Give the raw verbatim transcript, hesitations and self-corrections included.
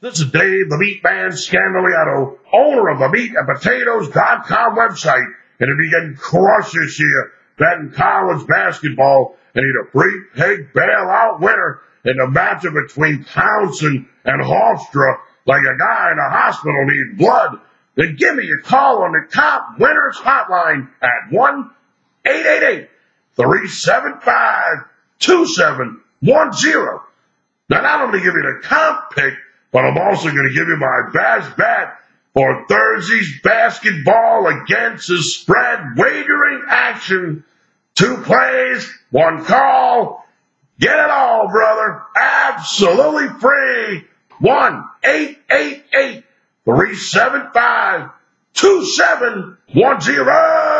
This is Dave the Meat Man Scandaliato, owner of the Meat and Potatoes dot com website. And if you can crush this year, betting college basketball, and need a free pig bailout winner in the matchup between Townsend and Hofstra, like a guy in a hospital needs blood, then give me a call on the top winners hotline at one eight eight eight, three seven five, two seven one zero. Now, not only give you the comp pick, but I'm also going to give you my best bet for Thursday's basketball against the spread wagering action. Two plays, one call. Get it all, brother. Absolutely free. one eight eight eight, three seven five, two seven one zero.